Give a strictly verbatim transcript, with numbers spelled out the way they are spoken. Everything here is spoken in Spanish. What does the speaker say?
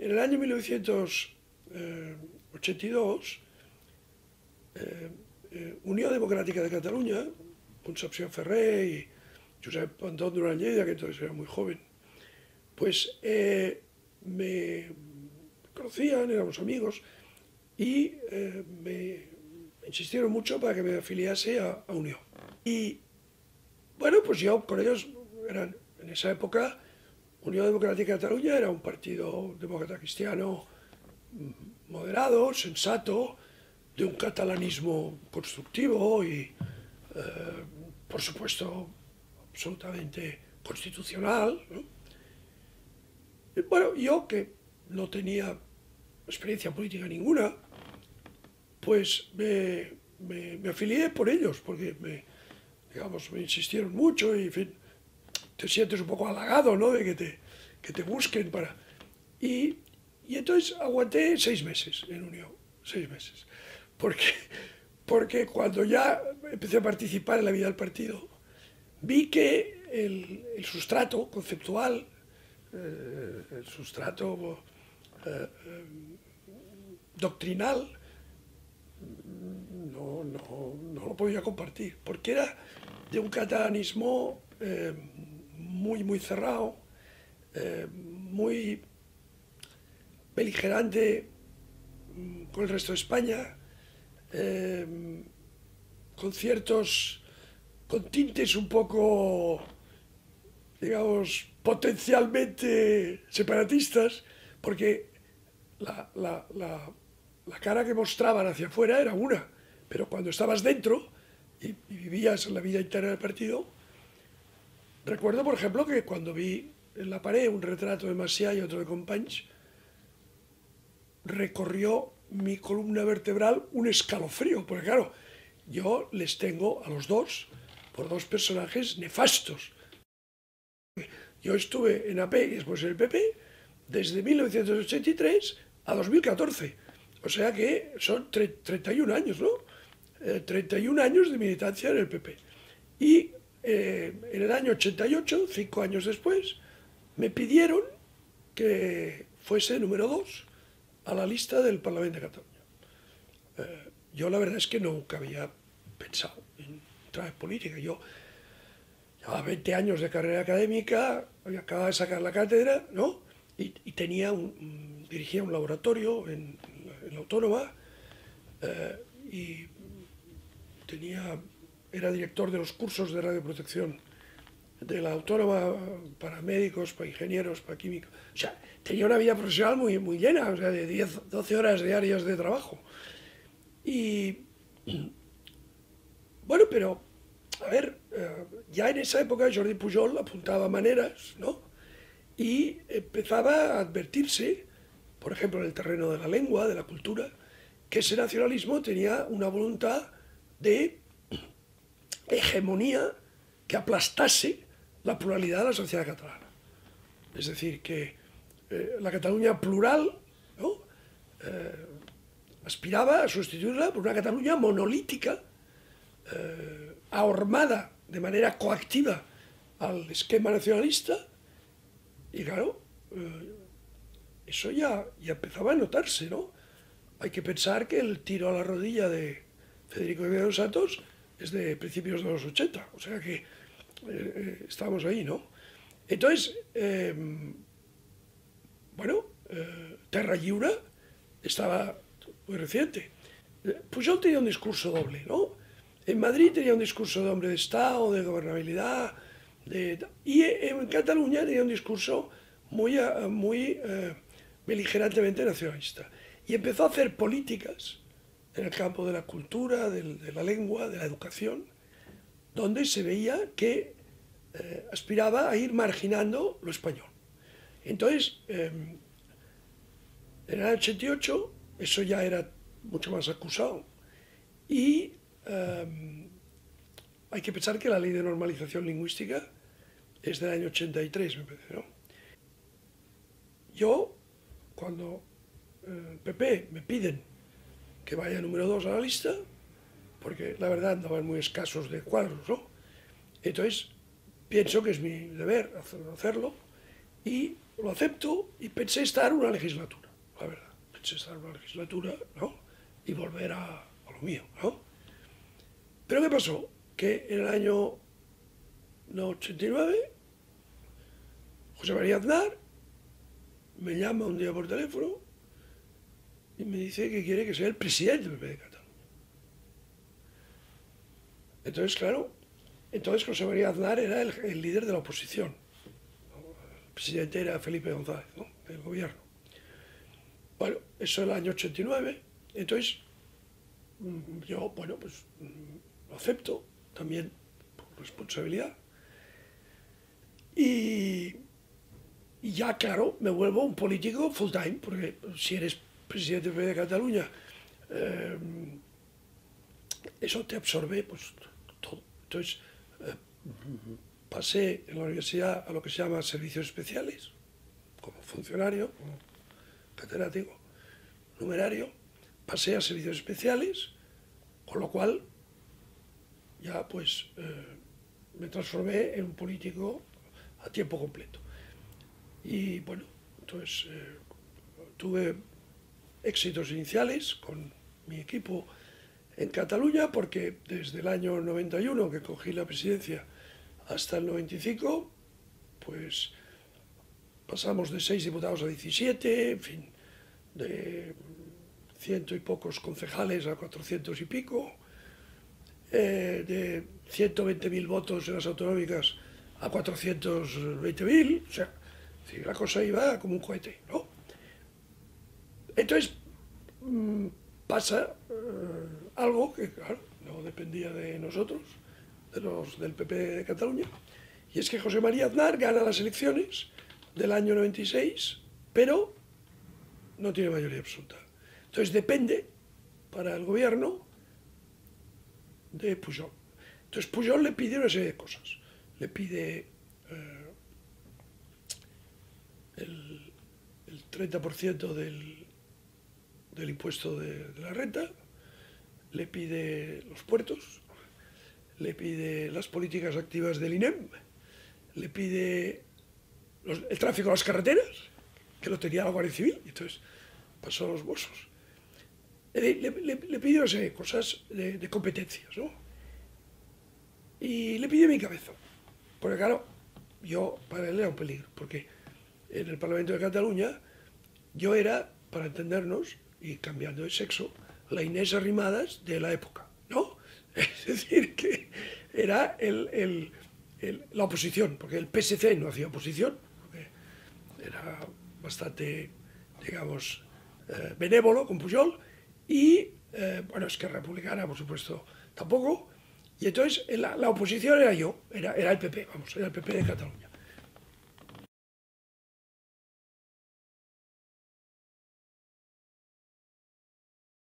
En el año mil novecientos ochenta y dos, eh, eh, Unión Democrática de Cataluña, Concepció Ferrer y Josep Antoni Duran i Lleida, que entonces era muy joven, pues eh, me conocían, éramos amigos, y eh, me insistieron mucho para que me afiliase a, a Unión. Y bueno, pues yo con ellos, eran, en esa época, Unión Democrática de Cataluña era un partido demócrata cristiano moderado, sensato, de un catalanismo constructivo y, eh, por supuesto, absolutamente constitucional, ¿no? Y bueno, yo que no tenía experiencia política ninguna, pues me, me, me afilié por ellos, porque me, digamos, me insistieron mucho y, en fin, te sientes un poco halagado, ¿no?, de que te, que te busquen para... Y, y entonces aguanté seis meses en Unión, seis meses, porque, porque cuando ya empecé a participar en la vida del partido, vi que el, el sustrato conceptual, eh, el sustrato eh, doctrinal, no, no, no lo podía compartir, porque era de un catalanismo eh, muy, muy cerrado, eh, muy beligerante con el resto de España, eh, con ciertos, con tintes un poco, digamos, potencialmente separatistas, porque la, la, la, la cara que mostraban hacia afuera era una, pero cuando estabas dentro y, y vivías la vida interna del partido. Recuerdo, por ejemplo, que cuando vi en la pared un retrato de Maciá y otro de Companys, recorrió mi columna vertebral un escalofrío, porque claro, yo les tengo a los dos por dos personajes nefastos. Yo estuve en A P y después en el P P desde mil novecientos ochenta y tres a dos mil catorce, o sea que son treinta y un años, ¿no? Eh, treinta y un años de militancia en el P P. Y eh, en el año ochenta y ocho, cinco años después, me pidieron que fuese número dos a la lista del Parlamento de Cataluña. Eh, yo la verdad es que nunca había pensado en entrar en política. Yo llevaba veinte años de carrera académica, había acabado de sacar la cátedra, ¿no? Y, y tenía un, dirigía un laboratorio en, en la Autónoma, eh, y tenía... era director de los cursos de radioprotección de la Autónoma para médicos, para ingenieros, para químicos. O sea, tenía una vida profesional muy, muy llena, o sea, de diez, doce horas diarias de trabajo. Y bueno, pero, a ver, ya en esa época Jordi Pujol apuntaba maneras, ¿no? Y empezaba a advertirse, por ejemplo, en el terreno de la lengua, de la cultura, que ese nacionalismo tenía una voluntad de hegemonía que aplastase la pluralidad de la sociedad catalana. Es decir, que eh, la Cataluña plural, ¿no?, eh, aspiraba a sustituirla por una Cataluña monolítica, eh, ahormada de manera coactiva al esquema nacionalista, y claro, eh, eso ya, ya empezaba a notarse, ¿no? Hay que pensar que el tiro a la rodilla de Federico de los Santos es de principios de los ochenta, o sea que eh, estábamos ahí, ¿no? Entonces, eh, bueno, eh, Terra Lliura estaba muy reciente. Pujol tenía un discurso doble, ¿no? En Madrid tenía un discurso de hombre de Estado, de gobernabilidad, de, y en Cataluña tenía un discurso muy, muy eh, beligerantemente nacionalista. Y empezó a hacer políticas en el campo de la cultura, de la lengua, de la educación, donde se veía que eh, aspiraba a ir marginando lo español. Entonces, eh, en el año ochenta y ocho, eso ya era mucho más acusado, y eh, hay que pensar que la ley de normalización lingüística es del año ochenta y tres, me parece, ¿no? Yo, cuando eh, P P me piden que vaya número dos a la lista, porque la verdad andaban muy escasos de cuadros, ¿no? Entonces, pienso que es mi deber hacerlo, y lo acepto y pensé estar una legislatura, la verdad. Pensé estar una legislatura, ¿no? Y volver a, a lo mío, ¿no? Pero ¿qué pasó? Que en el año ochenta y nueve, José María Aznar me llama un día por teléfono y me dice que quiere que sea el presidente del P P de Cataluña. Entonces, claro, entonces José María Aznar era el, el líder de la oposición. El presidente era Felipe González, ¿no?, del gobierno. Bueno, eso era el año ochenta y nueve. Entonces, yo, bueno, pues lo acepto también por responsabilidad. Y, y ya, claro, me vuelvo un político full time, porque si eres presidente de Cataluña, eh, eso te absorbe pues todo. Entonces, eh, pasé en la universidad a lo que se llama servicios especiales, como funcionario, como catedrático, numerario, pasé a servicios especiales, con lo cual ya pues eh, me transformé en un político a tiempo completo. Y bueno, entonces eh, tuve éxitos iniciales con mi equipo en Cataluña, porque desde el año noventa y uno que cogí la presidencia hasta el noventa y cinco, pues pasamos de seis diputados a diecisiete, en fin, de ciento y pocos concejales a cuatrocientos y pico, eh, de ciento veinte mil votos en las autonómicas a cuatrocientos veinte mil, o sea, la cosa iba como un cohete, ¿no? Entonces pasa eh, algo que, claro, no dependía de nosotros, de los del P P de Cataluña, y es que José María Aznar gana las elecciones del año noventa y seis, pero no tiene mayoría absoluta. Entonces depende, para el gobierno, de Pujol. Entonces Pujol le pide una serie de cosas. Le pide eh, el, el treinta por ciento del, del impuesto de, de la renta, le pide los puertos, le pide las políticas activas del I N E M, le pide los, el tráfico a las carreteras, que lo tenía la Guardia Civil, y entonces pasó a los Mossos. Le, le, le pide, no sé, cosas de, de competencias, ¿no? Y le pide mi cabeza. Porque claro, yo para él era un peligro, porque en el Parlamento de Cataluña yo era, para entendernos, y cambiando de sexo, la Inés Arrimadas de la época, ¿no? Es decir, que era el, el, el, la oposición, porque el P S C no hacía oposición, porque era bastante, digamos, eh, benévolo con Pujol, y, eh, bueno, es que republicana, por supuesto, tampoco. Y entonces la, la oposición era yo, era, era el P P, vamos, era el P P de Cataluña.